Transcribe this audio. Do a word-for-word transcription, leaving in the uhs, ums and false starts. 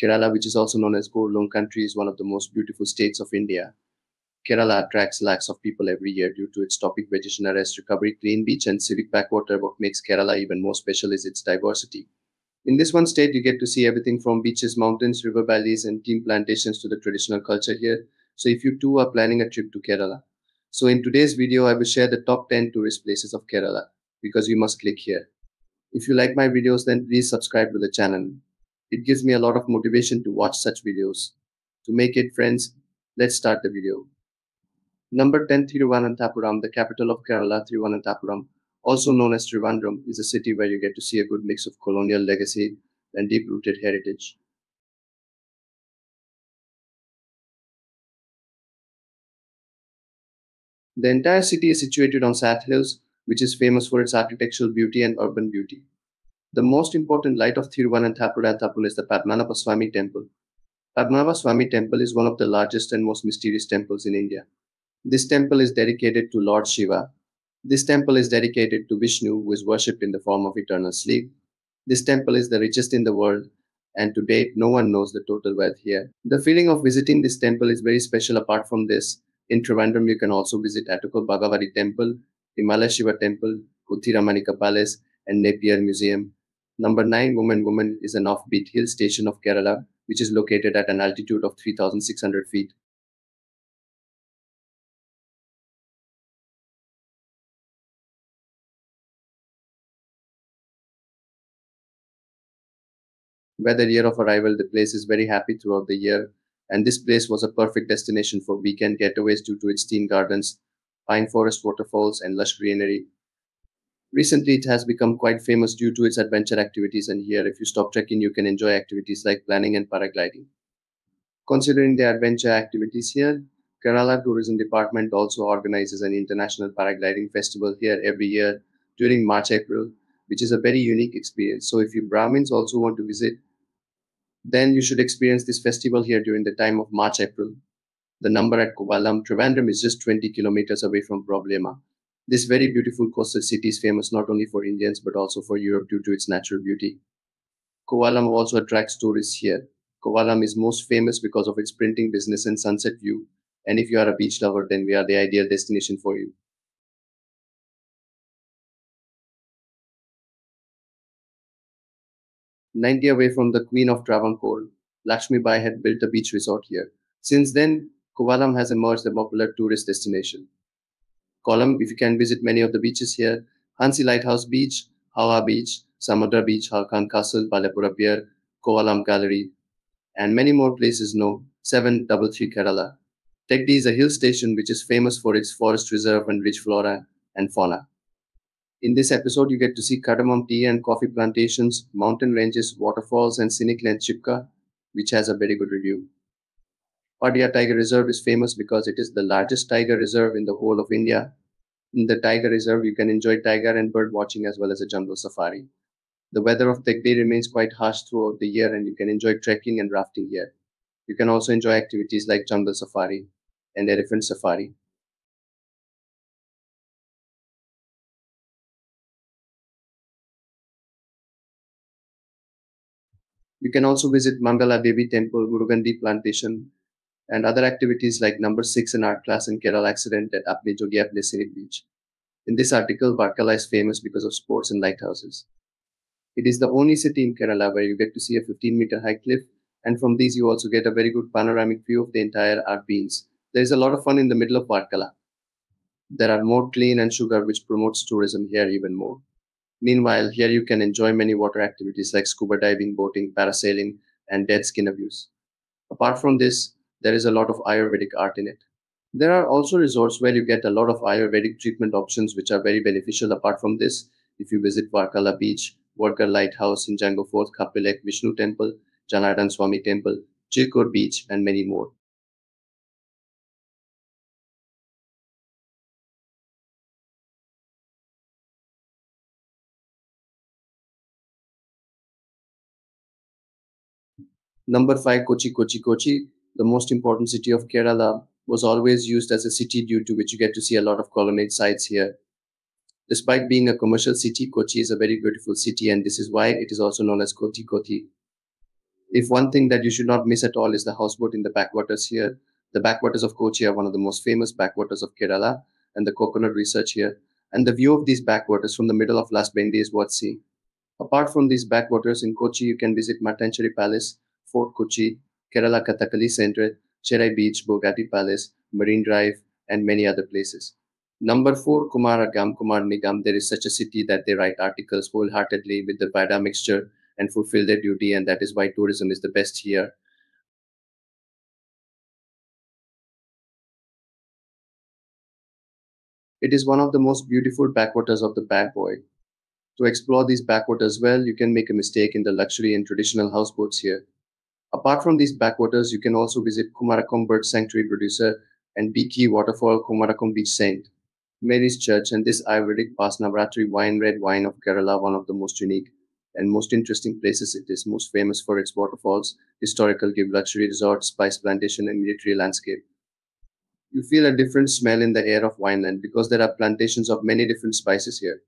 Kerala, which is also known as gold loan country, is one of the most beautiful states of India. Kerala attracts lakhs of people every year due to its tropic vegetation arrest recovery, clean beach and civic backwater. What makes Kerala even more special is its diversity. In this one state, you get to see everything from beaches, mountains, river valleys and tea plantations to the traditional culture here. So if you too are planning a trip to Kerala. So in today's video, I will share the top ten tourist places of Kerala because you must click here. If you like my videos, then please subscribe to the channel. It gives me a lot of motivation to watch such videos. To make it, friends, let's start the video. Number ten, Thiruvananthapuram, the capital of Kerala. Thiruvananthapuram, also known as Trivandrum, is a city where you get to see a good mix of colonial legacy and deep-rooted heritage. The entire city is situated on sand hills, which is famous for its architectural beauty and urban beauty. The most important light of Thiruvananthapuram is the Padmanabhaswami temple. Padmanabhaswami temple is one of the largest and most mysterious temples in India. This temple is dedicated to Lord Shiva. This temple is dedicated to Vishnu, who is worshipped in the form of eternal sleep. This temple is the richest in the world, and to date, no one knows the total wealth here. The feeling of visiting this temple is very special. Apart from this, in Trivandrum, you can also visit Attukal Bhagavari temple, Himala Shiva temple, Kuthiramanika palace, and Napier museum. Number nine, Woman. Woman is an offbeat hill station of Kerala, which is located at an altitude of three thousand six hundred feet. Weather year of arrival, the place is very happy throughout the year, and this place was a perfect destination for weekend getaways due to its tea gardens, pine forest waterfalls, and lush greenery. Recently, it has become quite famous due to its adventure activities, and here, if you stop trekking, you can enjoy activities like planning and paragliding. Considering the adventure activities here, Kerala Tourism Department also organizes an international paragliding festival here every year during March April, which is a very unique experience. So if you Brahmins also want to visit, then you should experience this festival here during the time of March April. The number at Kovalam, Trivandrum is just twenty kilometers away from Problema. This very beautiful coastal city is famous not only for Indians but also for Europe due to its natural beauty. Kovalam also attracts tourists here. Kovalam is most famous because of its printing business and sunset view. And if you are a beach lover, then we are the ideal destination for you. ninety away from the Queen of Travancore, Lakshmi Bai had built a beach resort here. Since then, Kovalam has emerged a popular tourist destination. Column, if you can visit many of the beaches here, Hansi Lighthouse Beach, Hawa Beach, Samudra Beach, Harkan Castle, Balepura Pier, Kovalam Gallery, and many more places know seven three three Kerala. Tegdi is a hill station which is famous for its forest reserve and rich flora and fauna. In this episode, you get to see cardamom tea and coffee plantations, mountain ranges, waterfalls, and scenic Chipka, which has a very good review. Padya Tiger Reserve is famous because it is the largest tiger reserve in the whole of India. In the tiger reserve, you can enjoy tiger and bird watching as well as a jungle safari. The weather of Tegdi remains quite harsh throughout the year and you can enjoy trekking and rafting here. You can also enjoy activities like jungle safari and elephant safari. You can also visit Mangala Devi temple, Gurugandi plantation, and other activities like number six in art class and Kerala accident at Apne Jogi Apne Siri beach. In this article, Varkala is famous because of sports and lighthouses. It is the only city in Kerala where you get to see a fifteen meter high cliff, and from these you also get a very good panoramic view of the entire Arpines. There is a lot of fun in the middle of Varkala. There are more clean and sugar which promotes tourism here even more. Meanwhile, here you can enjoy many water activities like scuba diving, boating, parasailing, and dead skin abuse. Apart from this, there is a lot of Ayurvedic art in it. There are also resorts where you get a lot of Ayurvedic treatment options which are very beneficial. Apart from this, if you visit Varkala Beach, Varkala Lighthouse, in Django Fort, Kapilak, Vishnu Temple, Janardan Swami Temple, Chilkoot Beach, and many more. Number five, Kochi. Kochi, Kochi, the most important city of Kerala, was always used as a city due to which you get to see a lot of colonnade sites here. Despite being a commercial city, Kochi is a very beautiful city and this is why it is also known as Kothi Kothi. if one thing that you should not miss at all is the houseboat in the backwaters here. The backwaters of Kochi are one of the most famous backwaters of Kerala, and the coconut research here. And the view of these backwaters from the middle of Las Bendy is worth seeing. Apart from these backwaters in Kochi, you can visit Matancheri Palace, Fort Kochi, Kerala Kathakali Center, Cherai Beach, Bogati Palace, Marine Drive, and many other places. Number four, Kumarakom, Kuthiramanika. There is such a city that they write articles wholeheartedly with the Vada mixture and fulfill their duty, and that is why tourism is the best here. It is one of the most beautiful backwaters of the backboy. To explore these backwaters well, you can make a mistake in the luxury and traditional houseboats here. Apart from these backwaters, you can also visit Kumarakom Bird Sanctuary Producer and Biki Waterfall, Kumarakom Beach Saint Mary's Church, and this Ayurvedic Navratri wine, red wine of Kerala, one of the most unique and most interesting places. It is most famous for its waterfalls, historical give, luxury resorts, spice plantation, and military landscape. You feel a different smell in the air of wineland because there are plantations of many different spices here.